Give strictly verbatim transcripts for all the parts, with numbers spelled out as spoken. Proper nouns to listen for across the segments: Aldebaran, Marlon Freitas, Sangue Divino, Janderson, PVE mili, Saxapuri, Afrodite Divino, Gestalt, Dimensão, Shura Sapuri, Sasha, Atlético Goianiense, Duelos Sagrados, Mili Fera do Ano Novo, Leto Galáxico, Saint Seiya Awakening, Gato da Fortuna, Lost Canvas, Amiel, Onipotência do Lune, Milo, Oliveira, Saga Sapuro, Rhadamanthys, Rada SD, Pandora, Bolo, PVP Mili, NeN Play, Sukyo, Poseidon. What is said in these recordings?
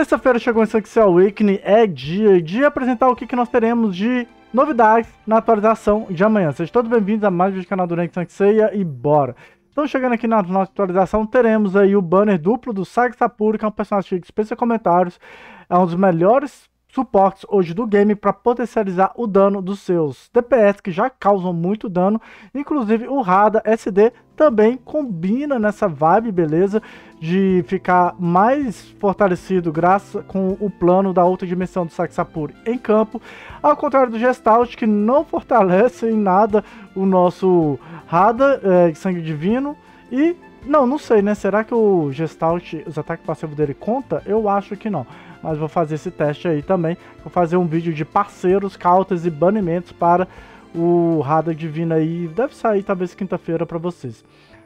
terça-feira chegou em Saint Seiya Awakening, é dia de apresentar o que, que nós teremos de novidades na atualização de amanhã. Sejam todos bem-vindos a mais um vídeo do canal do NeN Play e bora! Então, chegando aqui na nossa atualização, teremos aí o banner duplo do Saxapuri, que é um personagem de dispensa comentários, é um dos melhores suportes hoje do game para potencializar o dano dos seus D P S, que já causam muito dano. Inclusive o Rada S D também combina nessa vibe, beleza, de ficar mais fortalecido graças com o plano da outra dimensão do Saxapuri em campo, ao contrário do Gestalt, que não fortalece em nada o nosso Rada, é, Sangue Divino. E não, não sei, né, será que o Gestalt, os ataques passivos dele conta? Eu acho que não, mas vou fazer esse teste aí também. Vou fazer um vídeo de parceiros, cautas e banimentos para o Rada Divina aí. Deve sair talvez quinta-feira para vocês.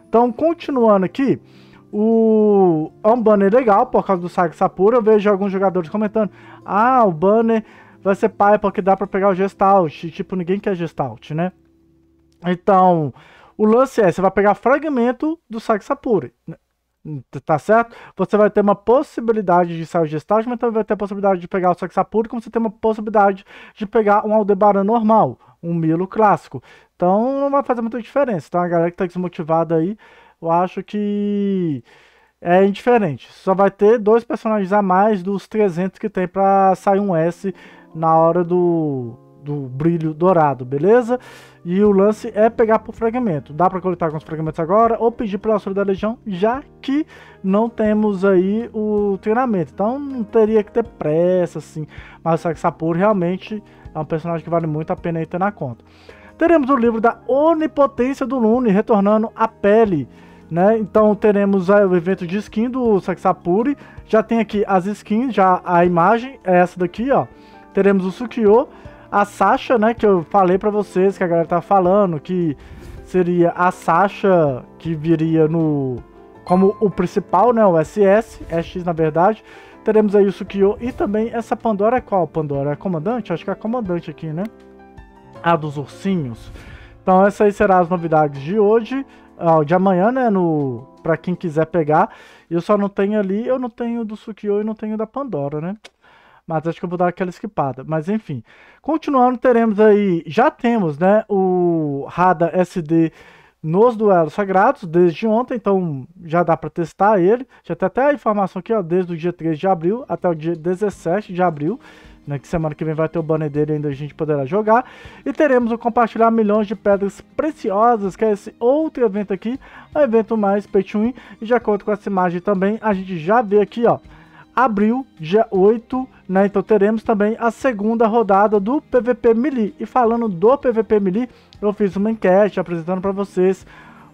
Então, continuando aqui, o... é um banner legal por causa do Saga Sapuro. Eu vejo alguns jogadores comentando: ah, o banner vai ser pai porque dá para pegar o Gestalt. Tipo, ninguém quer Gestalt, né? Então, o lance é, você vai pegar fragmento do Saga Sapuri, tá certo? Você vai ter uma possibilidade de sair o Gestalt, mas também vai ter a possibilidade de pegar o Saxapuri, como você tem uma possibilidade de pegar um Aldebaran normal, um Milo clássico. Então não vai fazer muita diferença. Então a galera que tá desmotivada aí, eu acho que é indiferente. Só vai ter dois personagens a mais dos trezentos que tem pra sair um S na hora do... do brilho dourado, beleza? E o lance é pegar por fragmento. Dá para coletar com os fragmentos agora ou pedir pelo auxílio da legião, já que não temos aí o treinamento. Então não teria que ter pressa, assim. Mas o Saxapuri realmente é um personagem que vale muito a pena aí ter na conta. Teremos o livro da Onipotência do Lune, retornando à pele, né? Então teremos aí o evento de skin do Saxapuri. Já tem aqui as skins, já a imagem é essa daqui, ó. Teremos o Sukyo, a Sasha, né, que eu falei pra vocês, que a galera tá falando, que seria a Sasha que viria no... como o principal, né, o S S, S X na verdade. Teremos aí o Sukyo e também essa Pandora, qual Pandora? É a comandante? Acho que é a comandante aqui, né? A dos ursinhos. Então essa aí será as novidades de hoje, de amanhã, né, no... pra quem quiser pegar. Eu só não tenho ali, eu não tenho do Sukyo e não tenho da Pandora, né? Mas acho que eu vou dar aquela esquipada. Mas enfim, continuando, teremos aí, já temos, né, o Rada S D nos duelos sagrados desde ontem, então já dá para testar ele. Já tem até a informação aqui, ó, desde o dia três de abril até o dia dezessete de abril, né, que semana que vem vai ter o banner dele, ainda a gente poderá jogar. E teremos o compartilhar milhões de pedras preciosas, que é esse outro evento aqui, o evento mais pay to win. E de acordo com essa imagem também, a gente já vê aqui, ó, abril, dia oito, né? Então teremos também a segunda rodada do P V P Mili. E falando do P V P Mili, eu fiz uma enquete apresentando para vocês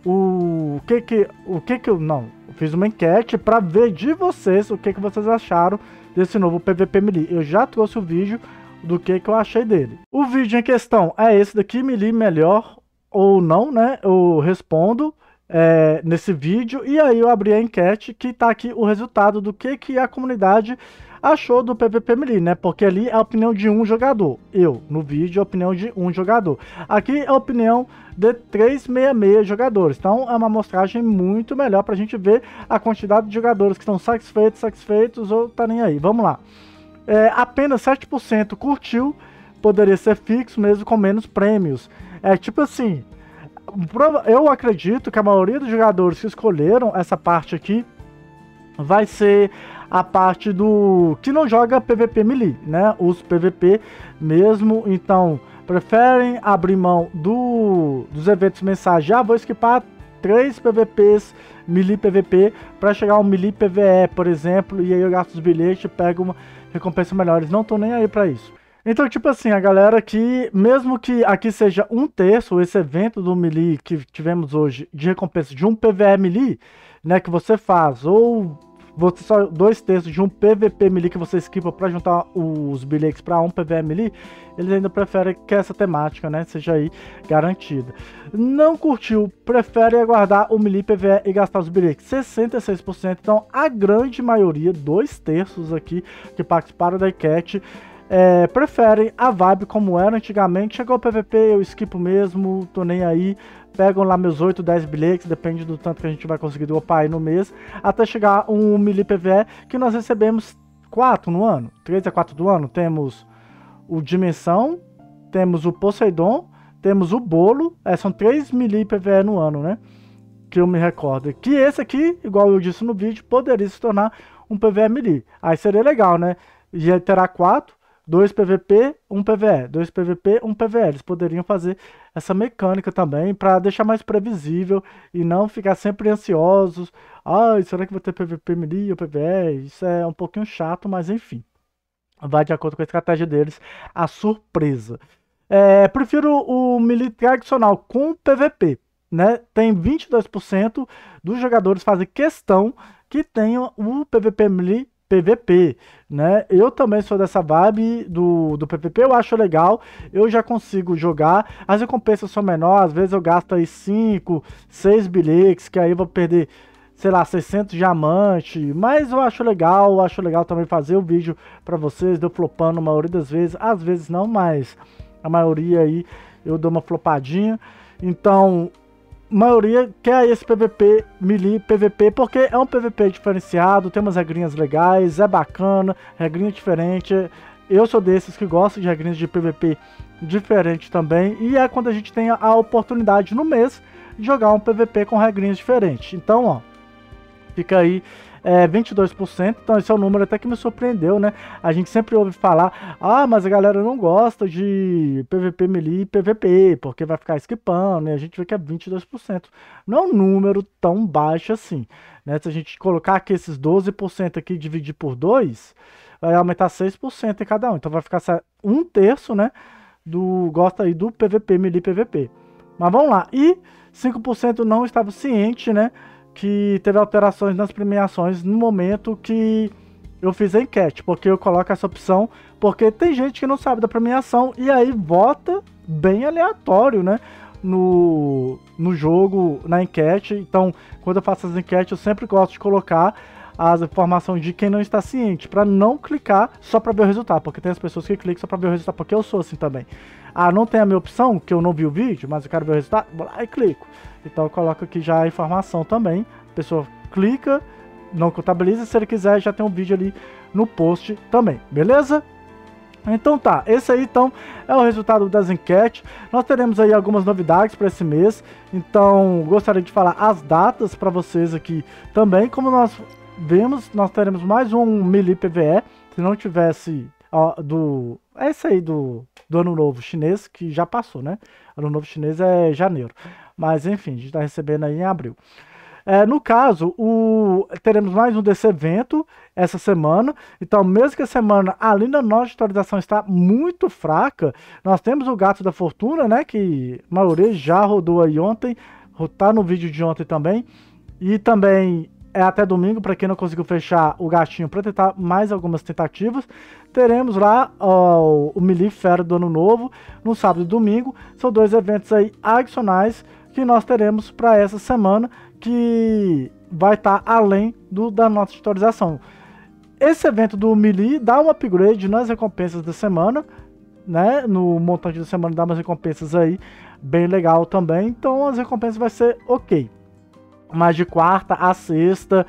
o que que o que que eu não, eu fiz uma enquete para ver de vocês o que que vocês acharam desse novo P V P Mili. Eu já trouxe o vídeo do que que eu achei dele. O vídeo em questão é esse daqui, Mili melhor ou não, né? Eu respondo É, nesse vídeo, e aí eu abri a enquete, que tá aqui o resultado do que, que a comunidade achou do P V P Mili, né? Porque ali é a opinião de um jogador, eu, no vídeo é a opinião de um jogador, aqui é a opinião de trezentos e sessenta e seis jogadores. Então é uma amostragem muito melhor pra gente ver a quantidade de jogadores que estão satisfeitos, satisfeitos ou tá nem aí. Vamos lá, é, apenas sete por cento curtiu, poderia ser fixo mesmo com menos prêmios. É tipo assim, eu acredito que a maioria dos jogadores que escolheram essa parte aqui vai ser a parte do que não joga P V P Mili, né? Os P V P mesmo, então preferem abrir mão do, dos eventos mensais. Já vou esquipar três P V Ps Mili P V P para chegar ao Mili P V E, por exemplo, e aí eu gasto os bilhetes e pego uma recompensa melhor. Não tô nem aí para isso. Então, tipo assim, a galera que, mesmo que aqui seja um terço, esse evento do Mili que tivemos hoje, de recompensa de um P V E Mili, né, que você faz, ou você só dois terços de um P V P Mili que você esquipa pra juntar os bilhetes pra um P V E Mili, eles ainda preferem que essa temática, né, seja aí garantida. Não curtiu, prefere aguardar o Mili P V E e gastar os bilhetes, sessenta e seis por cento. Então, a grande maioria, dois terços aqui, que participaram da enquete, É, preferem a vibe como era antigamente. Chegou o P V P, eu esquipo mesmo, tô nem aí, pegam lá meus oito, dez bilhetes, depende do tanto que a gente vai conseguir dropar aí no mês, até chegar um Mili P V E, que nós recebemos quatro no ano, três a quatro do ano, temos o Dimensão, temos o Poseidon, temos o Bolo, é, são três mili P V E no ano, né? Que eu me recordo. Que esse aqui, igual eu disse no vídeo, poderia se tornar um P V E mili. Aí seria legal, né? E ele terá quatro, dois P V P, um P V E, dois P V P, um P V E. Eles poderiam fazer essa mecânica também para deixar mais previsível e não ficar sempre ansiosos. Ai, será que vou ter P V P mili ou P V E? Isso é um pouquinho chato, mas enfim. Vai de acordo com a estratégia deles, a surpresa. É, prefiro o mili tradicional com P V P, né? Tem vinte e dois por cento dos jogadores fazem questão que tenham o P V P mili P V P, né? Eu também sou dessa vibe do, do P V P, eu acho legal, eu já consigo jogar, as recompensas são menores, às vezes eu gasto aí cinco, seis bilhetes, que aí eu vou perder, sei lá, seiscentos diamantes, mas eu acho legal, eu acho legal também fazer o vídeo pra vocês, deu flopando a maioria das vezes, às vezes não, mas a maioria aí eu dou uma flopadinha, então... maioria quer esse P V P mili, P V P, porque é um P V P diferenciado, tem umas regrinhas legais, é bacana, regrinha diferente. Eu sou desses que gostam de regrinhas de P V P diferente também, e é quando a gente tem a oportunidade no mês de jogar um P V P com regrinhas diferentes. Então, ó, fica aí é, vinte e dois por cento, então esse é um número até que me surpreendeu, né? A gente sempre ouve falar, ah, mas a galera não gosta de P V P mili e P V P, porque vai ficar esquipando, e a gente vê que é vinte e dois por cento. Não é um número tão baixo assim, né? Se a gente colocar aqui esses doze por cento aqui e dividir por dois, vai aumentar seis por cento em cada um, então vai ficar um terço, né, do gosta aí do P V P mili e P V P. Mas vamos lá, e cinco por cento não estava ciente, né, que teve alterações nas premiações no momento que eu fiz a enquete, porque eu coloco essa opção, porque tem gente que não sabe da premiação e aí vota bem aleatório, né, no, no jogo, na enquete. Então, quando eu faço as enquetes, eu sempre gosto de colocar as informações de quem não está ciente, para não clicar só para ver o resultado, porque tem as pessoas que clicam só para ver o resultado, porque eu sou assim também. Ah, não tem a minha opção, que eu não vi o vídeo, mas eu quero ver o resultado, vou lá e clico. Então eu coloco aqui já a informação também, a pessoa clica, não contabiliza, se ele quiser já tem um vídeo ali no post também, beleza? Então tá, esse aí então é o resultado das enquetes. Nós teremos aí algumas novidades para esse mês, então gostaria de falar as datas para vocês aqui também. Como nós vemos, nós teremos mais um mili P V E, se não tivesse ó, do... é esse aí do... do Ano Novo Chinês, que já passou, né? Ano Novo Chinês é janeiro. Mas, enfim, a gente tá recebendo aí em abril. É, no caso, o... teremos mais um desse evento essa semana. Então, mesmo que a semana ali na nossa atualização está muito fraca, nós temos o Gato da Fortuna, né? Que a maioria já rodou aí ontem, tá no vídeo de ontem também. E também... é até domingo, para quem não conseguiu fechar o gatinho para tentar mais algumas tentativas. Teremos lá ó, o Mili Fera do Ano Novo, no sábado e domingo. São dois eventos aí adicionais que nós teremos para essa semana, que vai estar tá além do, da nossa atualização. Esse evento do Mili dá um upgrade nas recompensas da semana, né? No montante da semana dá umas recompensas aí bem legal também. Então as recompensas vai ser ok. Mas de quarta a sexta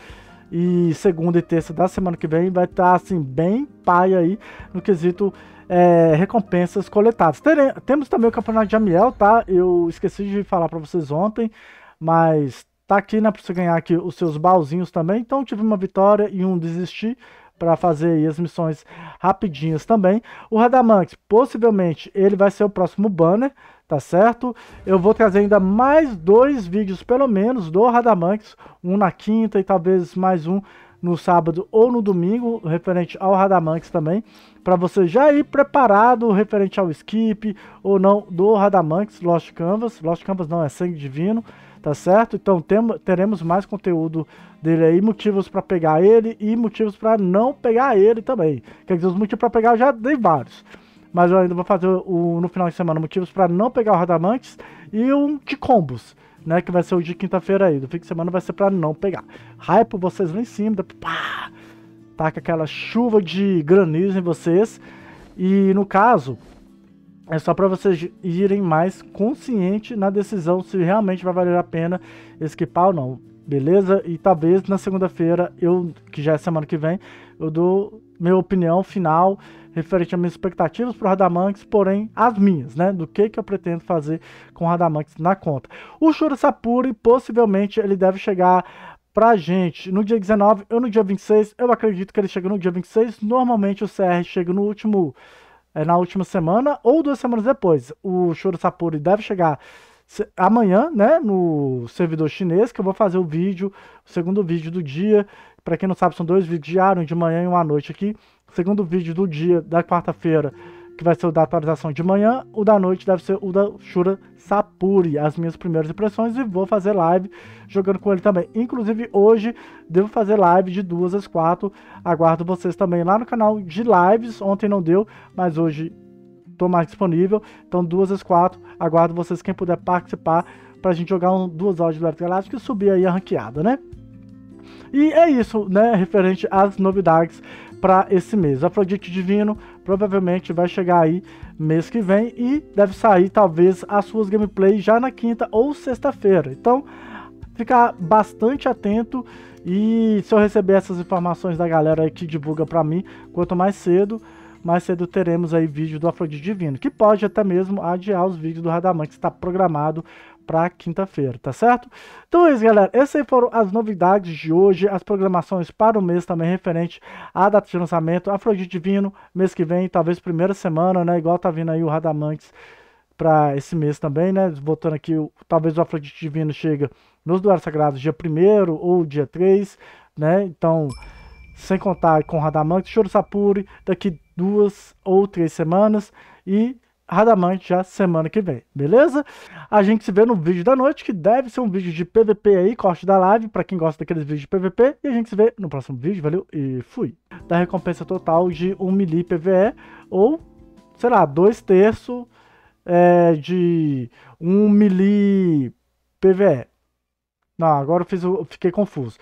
e segunda e terça da semana que vem vai estar, assim, bem pai aí no quesito é, recompensas coletadas. Tere, temos também o campeonato de Amiel, tá? Eu esqueci de falar para vocês ontem, mas tá aqui, né, para você ganhar aqui os seus baúzinhos também. Então tive uma vitória e um desistir para fazer aí as missões rapidinhas também. O Rhadamanthys, possivelmente, ele vai ser o próximo banner, tá certo? Eu vou trazer ainda mais dois vídeos, pelo menos, do Rhadamanthys, um na quinta e talvez mais um no sábado ou no domingo, referente ao Rhadamanthys também, para você já ir preparado referente ao skip ou não do Rhadamanthys, Lost Canvas, Lost Canvas não, é Sangue Divino, tá certo? Então tem, teremos mais conteúdo dele aí, motivos para pegar ele e motivos para não pegar ele também. Quer dizer, os motivos para pegar eu já dei vários. Mas eu ainda vou fazer o, no final de semana motivos para não pegar o Rhadamanthys e um de combos, né? Que vai ser o de quinta-feira aí. Do fim de semana vai ser para não pegar. Hype vocês lá em cima, da, pá, taca aquela chuva de granizo em vocês. E no caso, é só para vocês irem mais consciente na decisão se realmente vai valer a pena esquipar ou não, beleza? E talvez na segunda-feira, eu que já é semana que vem, eu dou minha opinião final referente às minhas expectativas para o Rhadamanthys, porém as minhas, né, do que, que eu pretendo fazer com o Rhadamanthys na conta. O Shura Sapuri, possivelmente, ele deve chegar pra gente no dia dezenove ou no dia vinte e seis, eu acredito que ele chega no dia vinte e seis, normalmente o C R chega no último, é, na última semana ou duas semanas depois. O Shura Sapuri deve chegar amanhã, né, no servidor chinês, que eu vou fazer o vídeo, o segundo vídeo do dia. Para quem não sabe, são dois vídeos diários, um de manhã e um à noite aqui. O segundo vídeo do dia da quarta-feira, que vai ser o da atualização de manhã, o da noite deve ser o da Shura Sapuri, as minhas primeiras impressões, e vou fazer live jogando com ele também. Inclusive hoje devo fazer live de duas às quatro, aguardo vocês também lá no canal de lives, ontem não deu, mas hoje estou mais disponível, então duas às quatro, aguardo vocês, quem puder participar, para a gente jogar um, duas horas de Leto Galáxico e subir aí a ranqueada, né? E é isso, né, referente às novidades para esse mês. Afrodite Divino provavelmente vai chegar aí mês que vem e deve sair talvez as suas gameplays já na quinta ou sexta-feira. Então, ficar bastante atento e se eu receber essas informações da galera aí que divulga para mim, quanto mais cedo, mais cedo teremos aí vídeo do Afrodite Divino, que pode até mesmo adiar os vídeos do Rhadamanthys, que está programado para quinta-feira, tá certo? Então é isso, galera. Essas aí foram as novidades de hoje, as programações para o mês também referente à data de lançamento, Afrodite Divino, mês que vem, talvez primeira semana, né? Igual tá vindo aí o Rhadamanthys para esse mês também, né? Voltando aqui, talvez o Afrodite Divino chega nos Duelos Sagrados dia primeiro ou dia três, né? Então, sem contar com o Rhadamanthys, Shura Sapuri daqui duas ou três semanas e Rhadamanthys já semana que vem, beleza? A gente se vê no vídeo da noite, que deve ser um vídeo de P V P aí, corte da live, pra quem gosta daqueles vídeos de P V P. E a gente se vê no próximo vídeo, valeu e fui! Da recompensa total de um mili P V E, ou, sei lá, dois terços é, de um mili P V E. Não, agora eu, fiz, eu fiquei confuso.